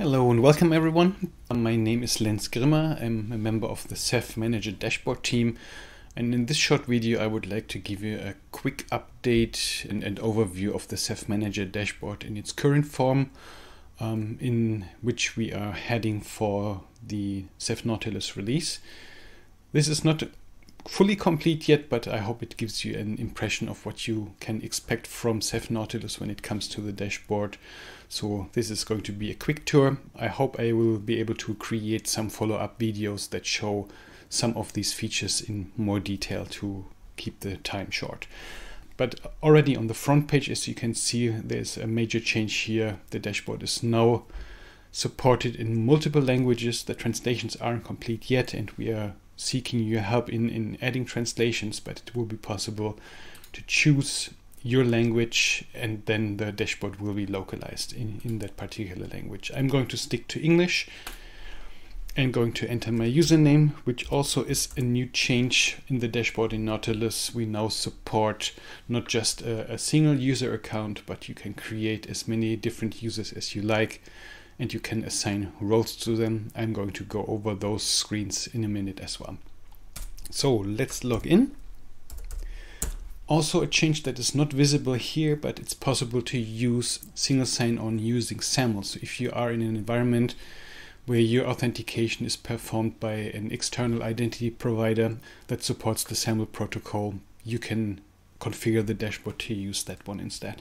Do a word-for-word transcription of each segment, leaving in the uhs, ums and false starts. Hello and welcome everyone. My name is Lenz Grimmer. I'm a member of the Ceph Manager dashboard team, and in this short video I would like to give you a quick update and, and overview of the Ceph Manager dashboard in its current form, um, in which we are heading for the Ceph Nautilus release. This is not fully complete yet, but I hope it gives you an impression of what you can expect from Ceph Nautilus when it comes to the dashboard. So this is going to be a quick tour. I hope I will be able to create some follow-up videos that show some of these features in more detail to keep the time short. But already on the front page, as you can see, there's a major change here. The dashboard is now supported in multiple languages. The translations aren't complete yet, and we are seeking your help in, in adding translations, but it will be possible to choose your language and then the dashboard will be localized in, in that particular language. I'm going to stick to English and going to enter my username, which also is a new change in the dashboard in Nautilus. We now support not just a, a single user account, but you can create as many different users as you like, and you can assign roles to them. I'm going to go over those screens in a minute as well. So let's log in. Also a change that is not visible here, but it's possible to use single sign-on using SAML. So if you are in an environment where your authentication is performed by an external identity provider that supports the SAML protocol, you can configure the dashboard to use that one instead.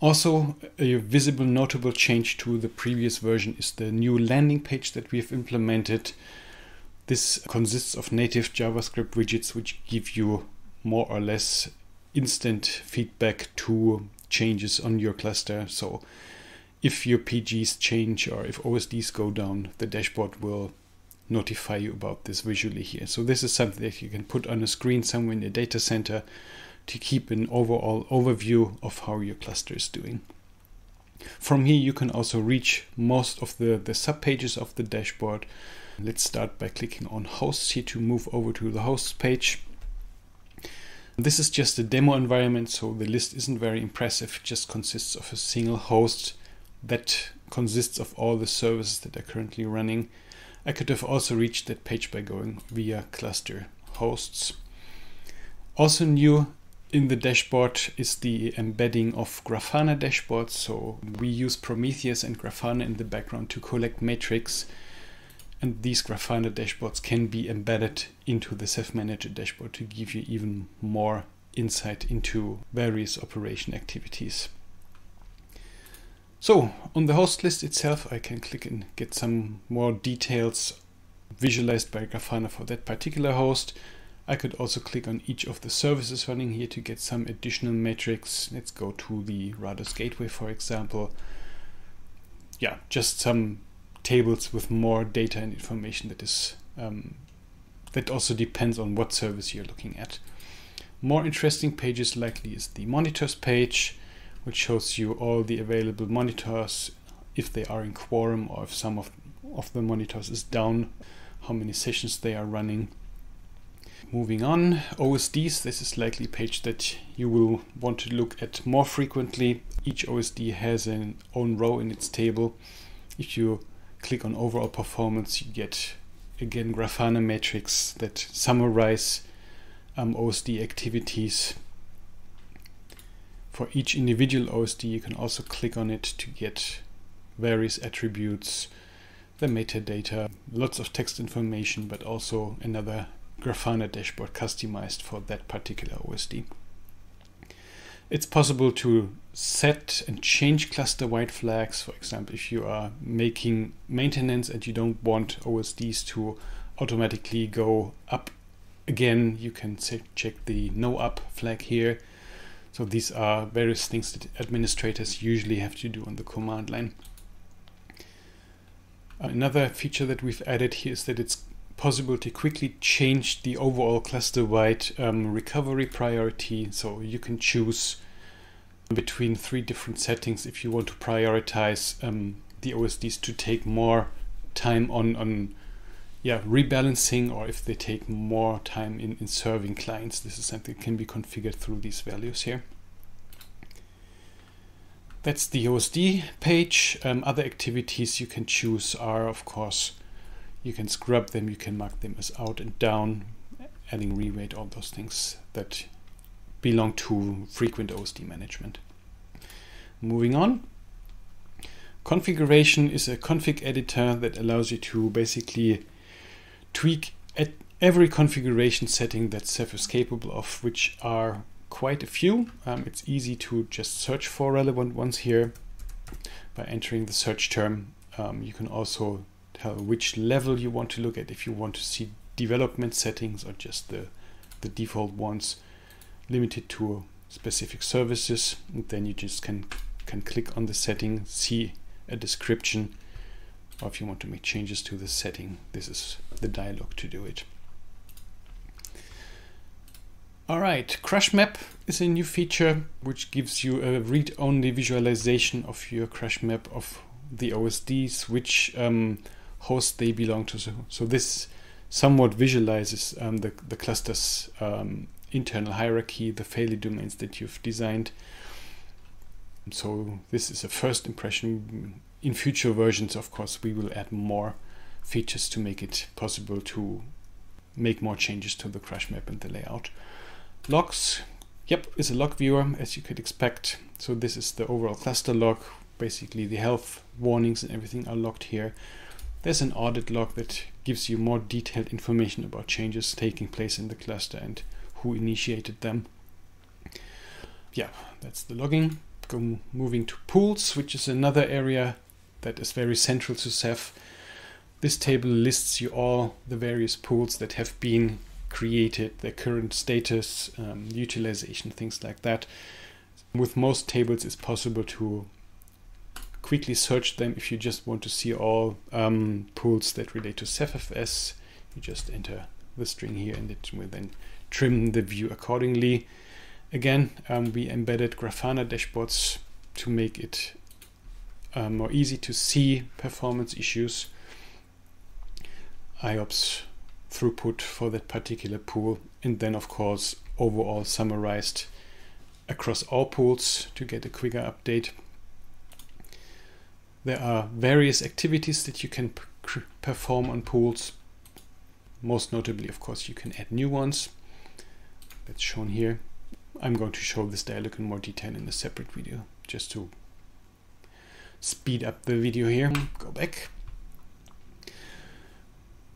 Also, a visible notable change to the previous version is the new landing page that we have implemented. This consists of native JavaScript widgets, which give you more or less instant feedback to changes on your cluster. So if your P Gs change or if O S Ds go down, the dashboard will notify you about this visually here. So this is something that you can put on a screen somewhere in a data center to keep an overall overview of how your cluster is doing. From here you can also reach most of the, the sub-pages of the dashboard. Let's start by clicking on hosts here to move over to the hosts page. This is just a demo environment, so the list isn't very impressive. It just consists of a single host that consists of all the services that are currently running. I could have also reached that page by going via cluster hosts. Also new in the dashboard is the embedding of Grafana dashboards. So we use Prometheus and Grafana in the background to collect metrics, and these Grafana dashboards can be embedded into the Ceph Manager dashboard to give you even more insight into various operation activities. So on the host list itself, I can click and get some more details visualized by Grafana for that particular host. I could also click on each of the services running here to get some additional metrics. Let's go to the RADOS gateway, for example. Yeah, just some tables with more data and information that is um, that also depends on what service you're looking at. More interesting pages likely is the monitors page, which shows you all the available monitors, if they are in quorum or if some of, of the monitors is down, how many sessions they are running. Moving on, O S Ds, this is likely a page that you will want to look at more frequently. Each O S D has an own row in its table. If you click on overall performance, you get again Grafana metrics that summarize um, O S D activities. For each individual O S D, you can also click on it to get various attributes, the metadata, lots of text information, but also another Grafana dashboard customized for that particular O S D. It's possible to set and change cluster-wide flags. For example, if you are making maintenance and you don't want O S Ds to automatically go up again, you can check the no up flag here. So these are various things that administrators usually have to do on the command line. Another feature that we've added here is that it's possible to quickly change the overall cluster-wide um, recovery priority. So you can choose between three different settings if you want to prioritize um, the O S Ds to take more time on, on yeah, rebalancing, or if they take more time in, in serving clients. This is something that can be configured through these values here. That's the O S D page. Um, other activities you can choose are, of course, you can scrub them, you can mark them as out and down, adding reweight, all those things that belong to frequent O S D management. Moving on. Configuration is a config editor that allows you to basically tweak at every configuration setting that Ceph is capable of, which are quite a few. Um, it's easy to just search for relevant ones here by entering the search term. Um, you can also tell which level you want to look at, if you want to see development settings or just the, the default ones limited to specific services. And then you just can, can click on the setting, see a description, or if you want to make changes to the setting, this is the dialog to do it. All right, CRUSH Map is a new feature which gives you a read-only visualization of your CRUSH Map of the O S Ds, which um, host they belong to. So, so this somewhat visualizes um, the, the cluster's um, internal hierarchy, the failure domains that you've designed. So this is a first impression. In future versions, of course, we will add more features to make it possible to make more changes to the CRUSH Map and the layout. Logs, yep, is a log viewer, as you could expect. So this is the overall cluster log. Basically, the health warnings and everything are logged here. There's an audit log that gives you more detailed information about changes taking place in the cluster and who initiated them. Yeah, that's the logging. Go moving to pools, which is another area that is very central to Ceph. This table lists you all the various pools that have been created, their current status, um, utilization, things like that. With most tables, it's possible to quickly search them. If you just want to see all um, pools that relate to CephFS, you just enter the string here and it will then trim the view accordingly. Again, um, we embedded Grafana dashboards to make it um, more easy to see performance issues. I O P S throughput for that particular pool, and then of course overall summarized across all pools to get a quicker update. There are various activities that you can perform on pools. Most notably, of course, you can add new ones. That's shown here. I'm going to show this dialog in more detail in a separate video, just to speed up the video here. Go back.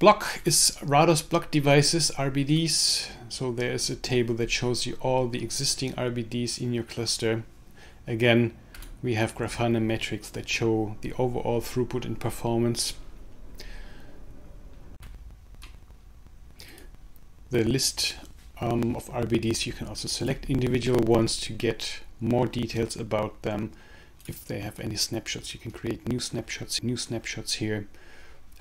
Block is RADOS block devices, R B Ds. So there is a table that shows you all the existing R B Ds in your cluster. Again, we have Grafana metrics that show the overall throughput and performance. The list Um, of R B Ds, you can also select individual ones to get more details about them. If they have any snapshots, you can create new snapshots, new snapshots here.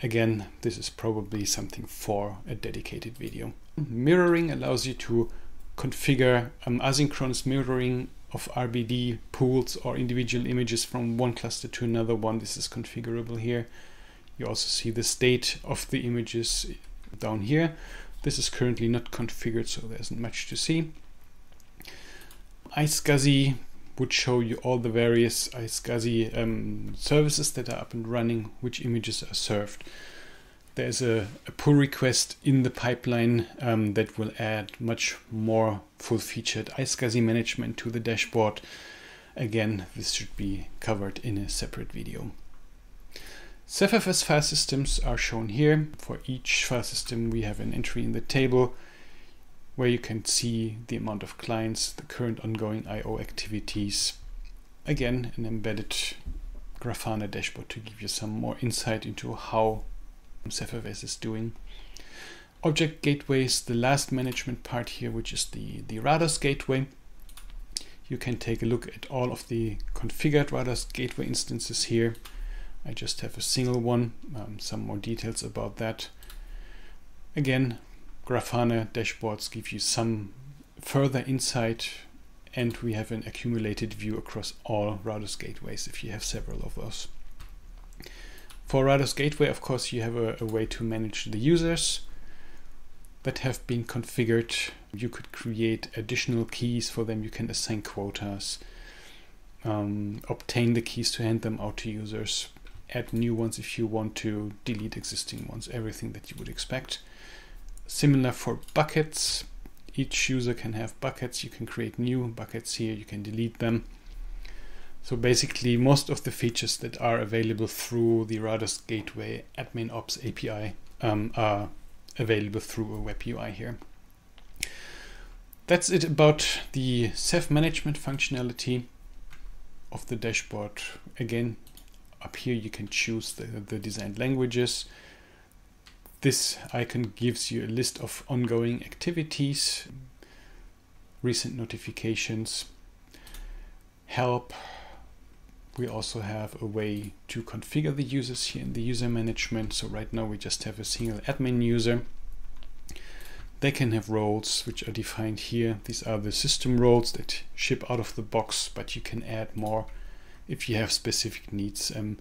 Again, this is probably something for a dedicated video. Mirroring allows you to configure um, asynchronous mirroring of R B D pools or individual images from one cluster to another one. This is configurable here. You also see the state of the images down here. This is currently not configured, so there isn't much to see. iSCSI would show you all the various iSCSI um, services that are up and running, which images are served. There's a, a pull request in the pipeline um, that will add much more full-featured iSCSI management to the dashboard. Again, this should be covered in a separate video. CephFS file systems are shown here. For each file system, we have an entry in the table where you can see the amount of clients, the current ongoing I O activities. Again, an embedded Grafana dashboard to give you some more insight into how CephFS is doing. Object gateways, the last management part here, which is the, the RADOS gateway. You can take a look at all of the configured RADOS gateway instances here. I just have a single one, um, some more details about that. Again, Grafana dashboards give you some further insight, and we have an accumulated view across all RADOS gateways if you have several of those. For RADOS gateway, of course, you have a, a way to manage the users that have been configured. You could create additional keys for them, you can assign quotas. um, obtain the keys to hand them out to users, add new ones if you want to, delete existing ones, everything that you would expect. Similar for buckets. Each user can have buckets. You can create new buckets here, you can delete them. So basically most of the features that are available through the RADOS Gateway Admin Ops A P I um, are available through a web U I here. That's it about the Ceph management functionality of the dashboard. Again, up here you can choose the, the designed languages. This icon gives you a list of ongoing activities, recent notifications, help. We also have a way to configure the users here in the user management. So right now we just have a single admin user. They can have roles which are defined here. These are the system roles that ship out of the box, but you can add more if you have specific needs. Um,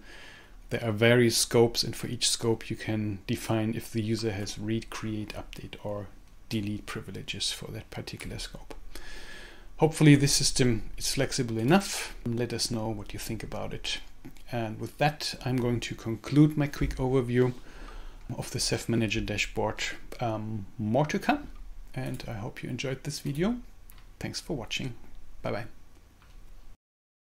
There are various scopes, and for each scope you can define if the user has read, create, update, or delete privileges for that particular scope. Hopefully this system is flexible enough. Let us know what you think about it. And with that, I'm going to conclude my quick overview of the Ceph Manager dashboard. Um, more to come, and I hope you enjoyed this video. Thanks for watching. Bye-bye.